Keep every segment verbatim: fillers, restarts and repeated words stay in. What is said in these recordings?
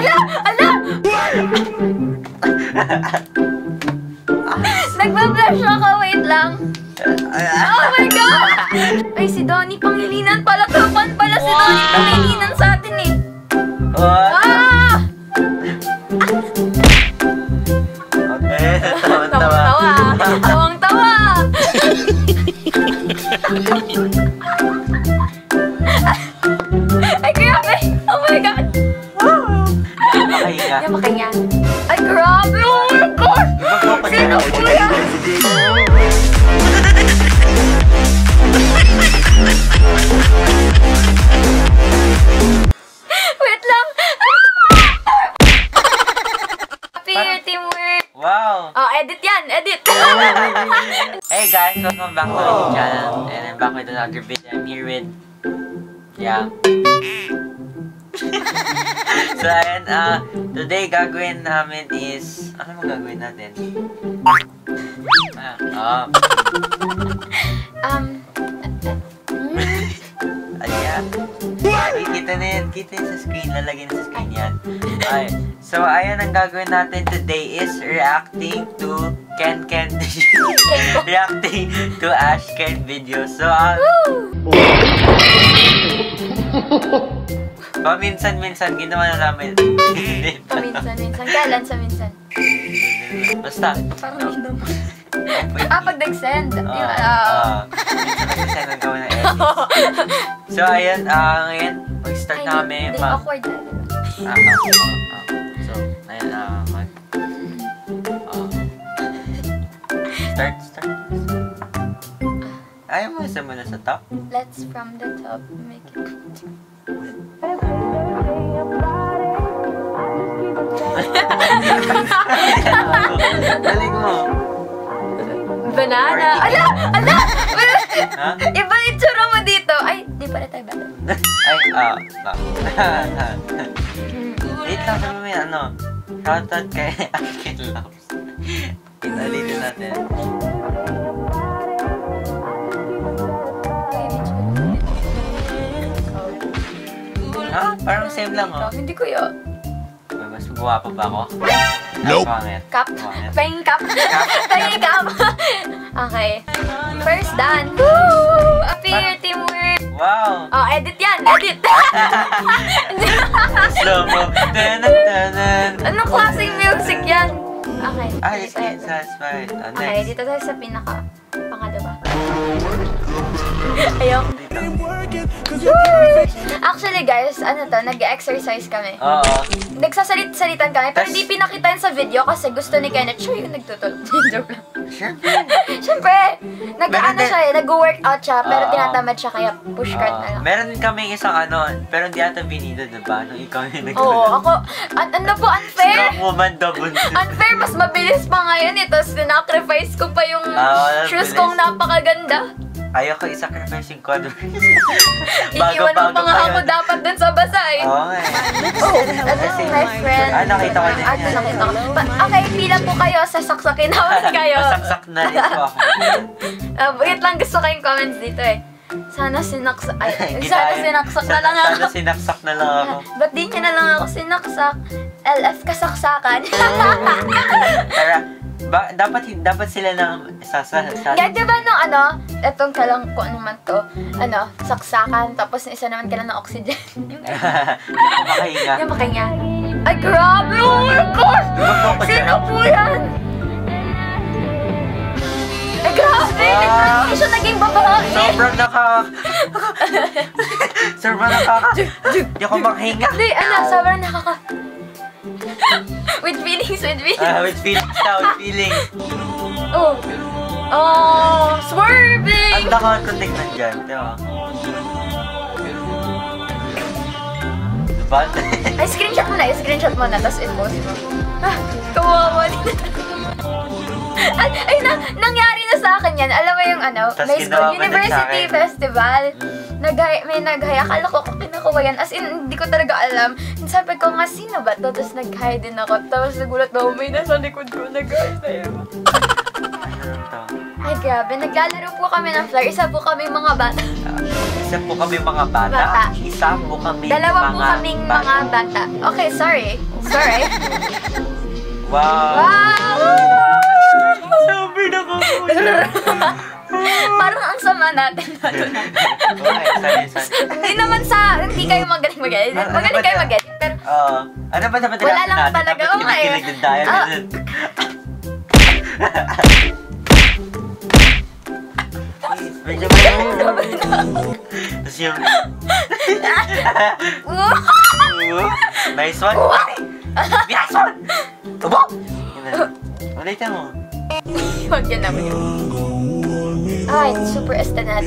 Ala! Ala! Nagbablash ako. Wait lang. Oh my God! Ay, si Donnie Pangilinan pala. Kapan pala si Donnie Pangilinan sa atin eh. Ah! Okay, tawang-tawa. Tawang-tawa. Ay, grabe. Oh my God. Hindi na makaya. Ay, grabe. Oh my God. Sino po yan? Wait lang. Happy teamwork. Wow. Oh, edit yan. Edit. Hey guys, welcome back to my channel. And I'm back with another video. I'm here with... Yeah. So, and, uh, today gagawin namin is, ano mo gagawin natin? Ah, um, um, ayan. Ay, kita na yan, kita sa screen, lalagyan sa screen yan. Ay, so, ayan, ang gagawin natin today is reacting to Ken Ken, reacting to Ashken video. So, um, paminsan-minsan, ginawa na namin. Paminsan-minsan, kailan sa minsan? Basta. Parang hindi naman. Ah, pag nag-send. Oo. Minsan nag-send ang gawin ng edits. So, ayan, ngayon, mag-start na kami. Hindi, awkward na. Ah, ah, so, ayan, ah, mag... Start, start. Ayaw mo, isa mo na sa top? Let's from the top, make it... Galing mo. Banana. Ala! Ala! Iba itsura mo dito. Ay, di pala tayo ba? Ay, ah. Wait lang sa mga ano. Shoutout kay Ashken Loves. Pinalitin natin. Ha? Parang same lang, oh. Hindi ko yun. Mas guwapo pa ako? Nope! Cup? Pahing cup? Pahing cup! Okay. First done! Woo! Appear, teamwork! Wow! Oh, edit yan! Edit! Slow mo! Anong klaseng music yan? Okay. Ah, it's satisfied. Okay, dito tayo sa pinaka. Pangalawa. Ayoko. Actually guys, ano to, nag-exercise kami. Oo. Nagsasalit-salitan kami, pero di pinakitain sa video kasi gusto ni Kenichiro yung nagtutulog. Joke lang. Siyempre. Siyempre. Nag-ano siya eh, nag-workout siya, pero tinatamad siya kaya pushcart na lang. Meron kami isang ano, pero hindi ata binida, diba? Nung ikaw yung nagtulog. Oo, ako, ano po, unfair. Unfair, mas mabilis pa ngayon eh, tapos sinacrifice ko pa yung shoes kong napakaganda. Ayoko i-sacrifice yung colors. Iiwan mo pa nga ako dapat dun sa basa eh. Oo nga eh. Oh, that's my friend. Ah, nakita ko din yan. Nakita ko. Okay, pila po kayo. Sasaksakin naman kayo. Masaksak na rin po ako. Wait lang, gusto kayong comments dito eh. Sana sinaksak. Ay, sana sinaksak na lang ako. Sana sinaksak na lang ako. Ba't di niya na lang ako sinaksak? L F kasaksakan. Tara. Ba, dapat dapat sila nang sasaksak. Sa, yeah, diba nung ano, etong kalang ko ano man to, ano, saksakan, tapos isa naman kailan ng oxygen. Makahinga. Yung makahinga. Ay, grabe! Oh my God! Sino po yan? Ay, grabe! Nag-transition, naging babae! Sobrang naka... sobrang nakaka... Di ako makahinga. Hindi, ano, sobrang nakaka... With feelings, with feelings. Ah, with feelings na, with feelings. Oh. Oh, swerving! Ang takot ko tignan dyan, diba? Diba? Ay, screenshot mo na, screenshot mo na, tapos i-post mo. Ah, kawawa din. Ay, na, nangyari na sa akin yan. Alam mo yung ano, may school, university festival. Nag may nag-high. Akala ko ko kinakuha yan. As in, hindi ko talaga alam. Sabi ko nga, sino ba to? Tapos nag-high din ako. Tapos nagulat ba, may nasa likod ko. Nag-high na yun. ganito. Ay, grabe. Naglalaro po kami ng flower. Isa po kami mga bata. Isa po kami mga bata. bata. Isa po kami Dalawa mga bata. Dalawa po kaming bata. mga bata. Okay, sorry. Sorry. Wow! Wow! Sabi na ko po siya. Parang ang sama natin. Hindi naman sa... Hindi kayo magaling magaling. Magaling kayo magaling. Pero... Ano ba dapat natin? Wala lang talaga. Dapat kinikilig ng dahil. Medyo nice one! Nice one! Tubo! Ulitin mo. Huwag yan naman yun. Ay, super aesthetic.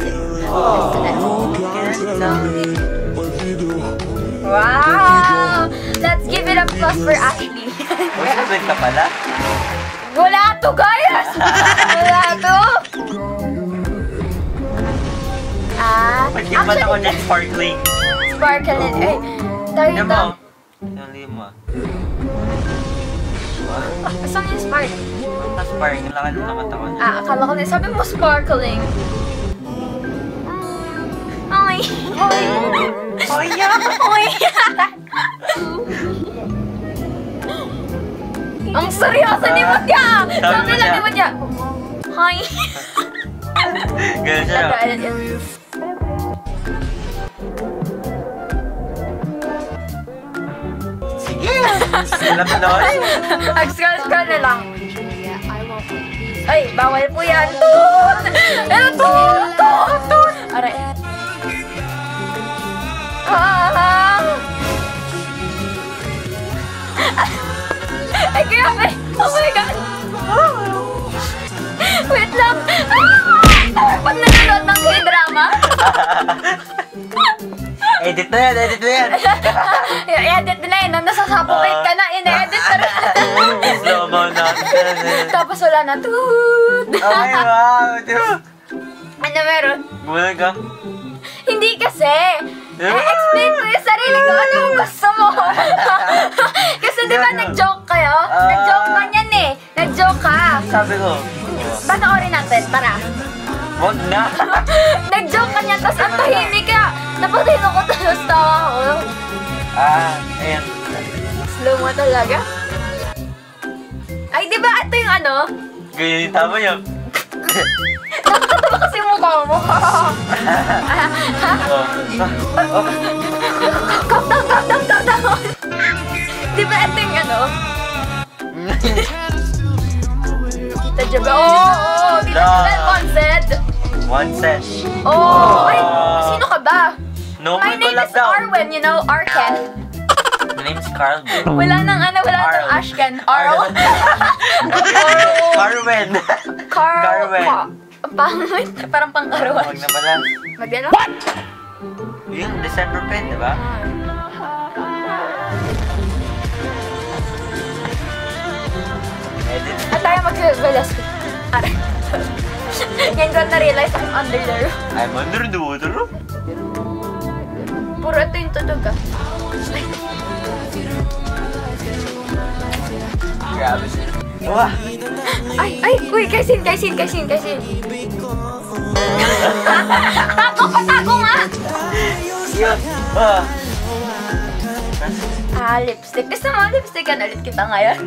Wow! Let's give it a plus for Ashley. Masabit ka pala? Wala to, guys! Wala to! Ah, actually... Pag-ipan ako ng sparkling. Sparkling, eh. Tari ito. Ano lima? Saan yung spark? Ang spark, yung lakan ng katawan niya. Ah, akala ko na. Sabi mo sparkling. Ay! Ay! Ay! Ay! Ang seryoso ni Mutya! Sabi lang ni Mutya! Hi! Ganun siya na. Sige! Alam na doon? Ag-scroll-scroll na lang. Ay, bawal po yan. Toon! Ano toon? Toon! Toon! Aray. Ah! Ay, grabe! Oh my God! Wait lang! Ah! Pag nanonood ng K-drama? Edit na yan! Edit na yan! I-edit na yan! Nasasapukit ka na! I-edit na rin! Slow mo na! Tapos wala na! Ay, wow! Ano meron? Gumalag ka? Hindi kasi! I-explain ko yung sarili ko! Ano ang gusto mo? Kasi diba nag-joke kayo? Nag-joke ka niyan eh! Nag-joke ka! Sabi ko! Baka orin natin, para! Huwag na! Nag-joke ka niyan, tapos ang tahimik ka! Napatino ko talos tawa ko! Ah, ayan. Slow mo talaga? Ay, diba ito yung ano? Ganyan yung tama yun! Nakakatawa kasi yung mukha mo! Calm down, calm down, calm down! Diba ito yung ano? Kita dyan ba? Oo! Kita dyan ba? One set! One set! Oo! Ay! Sino ka ba? My name is Arwen, you know? Arken. My name is Carl. Wala nang ano, wala nang Ashken. Arwen. Carwin. Carwin. Pangit. Parang pang-arawan. Huwag na pala. Magyan lang. What? Yung December pen, di ba? At tayo mag-velasco. Aray. Ngayon ko na-realize I'm under the roof. I'm under the water? Puro ito yung tunog ah. Grabe siya. Wah! Ay! Ay! Uy! Kaisin! Kaisin! Kaisin! Kaisin! Tako! Patako nga! Yun! Ah! Ah! Lipstick! Gusto mo lipstick yan? Ulit kita ngayon!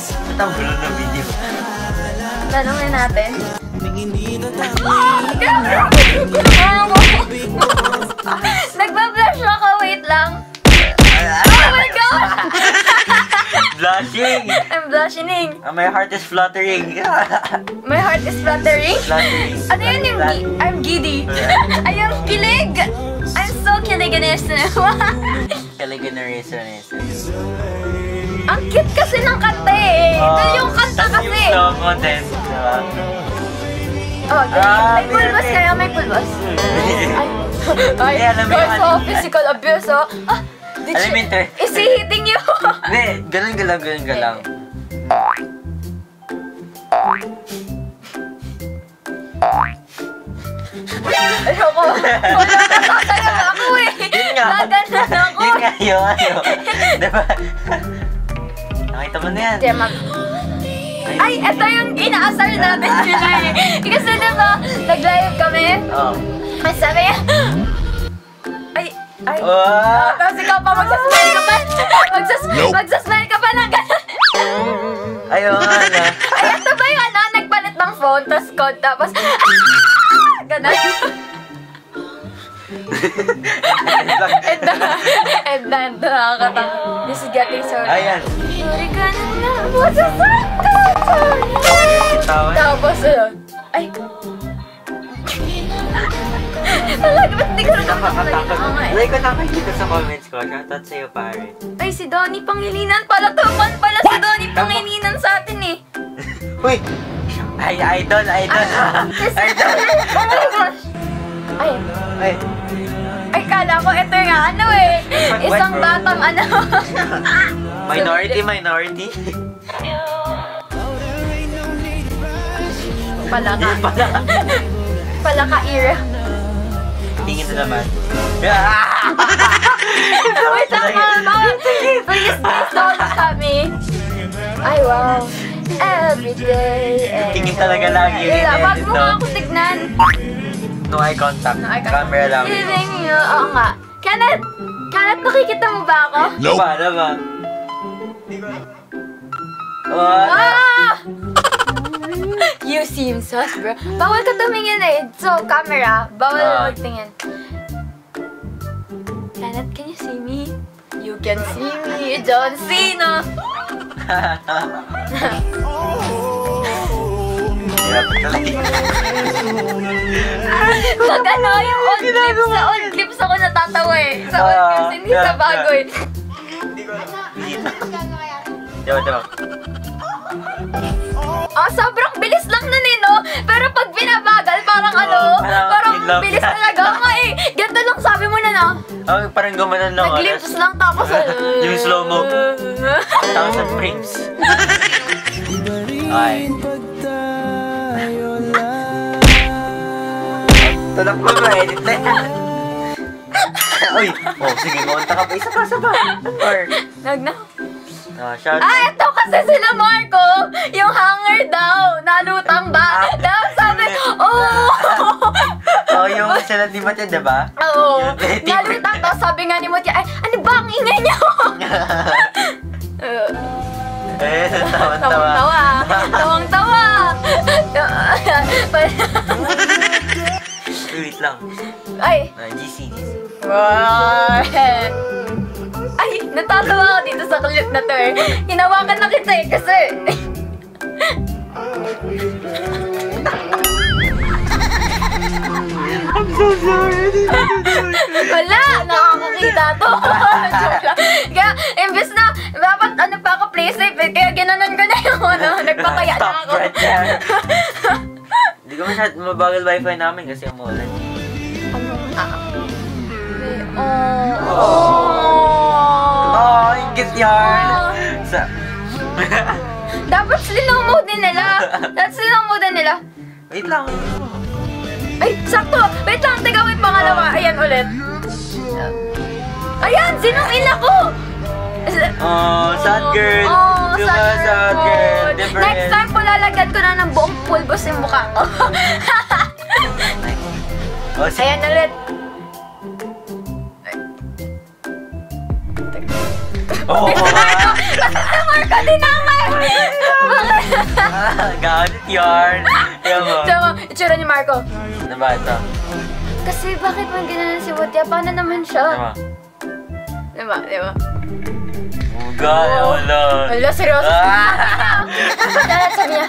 Ba't ang gulo ng video? Tanungin natin. Oh! Grabe! Nagbablush ako! Wait lang! Oh my gosh! Blushing! I'm blushing! Uh, my heart is fluttering! My heart is fluttering? Fluttering. Ano yun yung gi I'm giddy! Ayun, kilig! I'm so kiliganesan! Kiliganesan. Ang cute kasi ng kanta eh! Oh, ito yung kanta kasi! Yung song ko din, diba? Oh, may pulbos kayo, may pulbos! Ay, you're so physical abuse oh! Ah! Alam mo ito? Is he hitting you? Hindi, ganun galang, ganun galang. Ayaw ko. Nakakaya ako eh. Yun nga. Naganan ako. Yun nga, yun nga. Diba? Nakita naman yan. Ay, ito yung inaasar natin sila eh. Kasi diba, nag-live kami. Oo. May sabi yan. Ay, ay. Tapos ikaw pa, magsasmile ka pa. Magsasmile ka pa ng gano'n. Ayun, ano. Ay, ito ba yung ano, nagpalit ng phone, tapos code, tapos gano'n. And then, and then, nakakatawa. This is getting sorry. Ayan. Sorry ka na. Masasal ka. Sorry. Tapos, ayun. Ay. Talaga, ba't hindi ko na nakakatakot? Hindi ko nakakita sa comments ko. Shoutout sa'yo, pare. Ay, si Donnie Pangilinan pala. Tuman pala si Donnie Pangilinan sa atin eh. Uy! Ay, idol, idol. Idol. Oh my gosh. Ay. Ay. Ay, kala ko ito yung ano eh. Isang batang ano. Minority, minority. Palaka. Palaka. Palaka era. Tingin na naman. Wait lang, mama. Please, please don't stop me. Ay, wow. Every day. Tingin talaga lagi. Wag mo nga ako tignan. No eye contact. No eye contact. Camera lang. Feeling nyo, oo nga. Kenneth! Kenneth, nakikita mo ba ako? Nope! Ba, na ba? Ah! You seem sus, bro. Bawal ka tumingin eh. So, camera, bawal uh. magtingin. Kenneth, can you see me? You can see me, John Cena! Pag ano, yung old clips, sa old clips ako natatawa eh. Sa old clips, hindi sa bago eh. Oh, sobrang bilis lang nun eh, no? Pero pag binabagal, parang ano, parang bilis talaga ako eh. Ganto lang sabi mo na, no? Oh, parang gumanan lang. Nag-clips lang, tapos yung slow-mo. Thousand frames. Ay. Tulak mo ba? Edit na yan. Uy! Oh, sige, maunta ka pa. Isa pa, isa pa. Or... Nag na. Ah, shout out. Ah, ito kasi sila Marco. Yung hanger daw. Nalutang ba? Daw sabi, oh! Oh, yung sila di ba yan, diba? Oo. Nalutang daw. Sabi nga ni Mutya, ay, ano ba ang ingay niyo? Eh, tawang-tawa. Tawang-tawa. Tawang-tawa. Wait lang. Ay! Uh, G C, G C. Wow! Ay! Natatawa ako dito sa clip na to eh. Hinawakan na kita eh kasi... I'm so sorry! Wala! Nakakakita to! Kaya, imbes na, dapat ano pa ako play safe eh. Kaya ginanon ko na yung ano. Nagpakaya na ako. Stop right there! Hindi ko masyad mabagal wifi namin kasi umuulan. Ano? Ah. Oh. Oh, ingit yarn. Sa. Dapat slow mode din nila. Dapat slow mode din nila. Wait lang. Ay, sakto. Wait lang, teka, wait pangalawa. Ayan ulit. Ayan, sinong ina ko? Oh, sad girl. Oh, sad girl. Next time po lalagyan ko na ng buong pulbos yung mukha ko. Ayan ulit. Oh! Sa Marco, dinamay! Gano'n yarn. Itsura ni Marco. Ano ba ito? Kasi bakit man gano'n si Mutya? Paano naman siya? Diba? Diba? Gaya, wala. Wala, seryoso. Dalat sabi niya.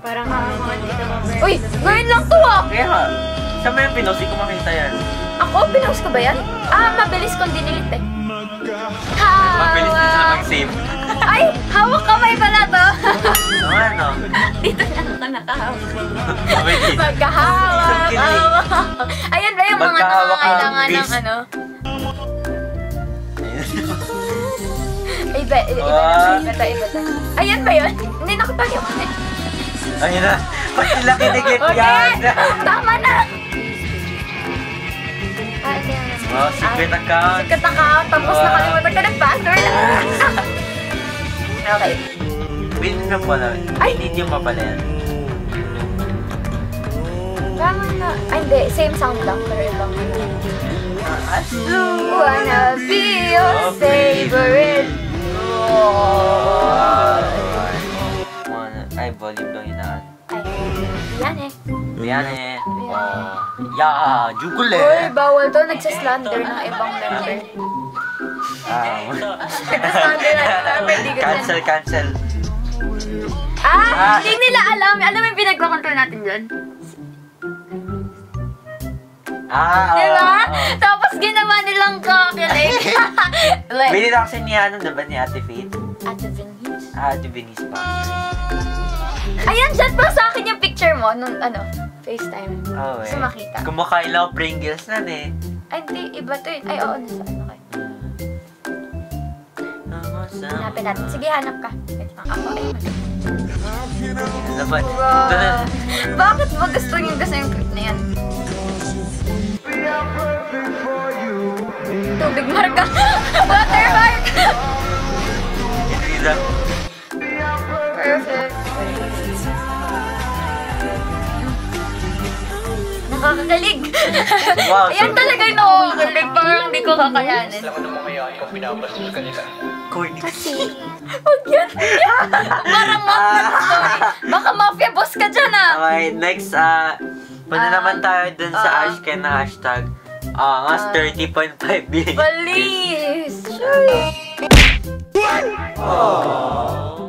Parang kaman dito mabay. Uy, ngayon lang to ah. Kaya ha, saan ba yung pinos? Hindi ko makita yan. Ako? Pinos ko ba yan? Ah, mabilis kong dinilit eh. Mabilis din sila mag-save. Ay, hawak kamay pala to. Ano? Dito na ako nakahawak. Magkahawak. Ayan ba yung mga nakakailangan ng ano? Iba, iba, iba ta, iba ta. Ayan ba yun? Hindi, nakapagyan mo na. Ayun na. Pati laki-ligit yan. Tama na. Ah, ito yan. Oh, secret ah, account. Secret account, tapos wow. nakalimutan ka ng password. Okay. Wait na pala. Ay! Hindi nyo pa pala yan. Tama na. Ay, hindi. Same sound lang. Pero ibang yun. I wanna be your favorite. Ay, volume daw yun na. Yan eh. Yan eh. Ya, jugul eh. Uy, bawal to. Nagsaslander ng ibang member. Nagsaslander ng ibang member. Cancel, cancel. Ah, hindi nila alam. Alam mo yung pinagpakontrol natin dyan? Ah, diba? Tapos ginawa nilang calculate. Bili na kasi niya, ano diba ni Ate Faith? Ate Venice? Ah, Ate Venice pa. Ayan, dyan pa sa akin yung picture mo nung ano, FaceTime. Oh, eh. Sumakita. Kumakailaw Pringles na eh. Ay, hindi. Iba to yun. Ay, oo. Nasa ano kayo. Hanapin natin. Sige, hanap ka. Ako, ay, man. Bakit ba gusto nyo gusto yung clip na yan? Tubig marka. Water marka. Ito yun lang. Perfect. Nakakagalig. Wow, ayan so talaga yung nakakagalig. Parang hindi ko kakayanin. Alam mo naman kaya yung pinabastos ka nila. Corny. Kasi. Huwag yan. Parang mafia boss ka eh. Baka mafia boss ka dyan ah. Okay, next ah. Muna naman tayo dun sa Ashken na hashtag. Ah, mas thirty point five billion. Please. Sure. What? Oh.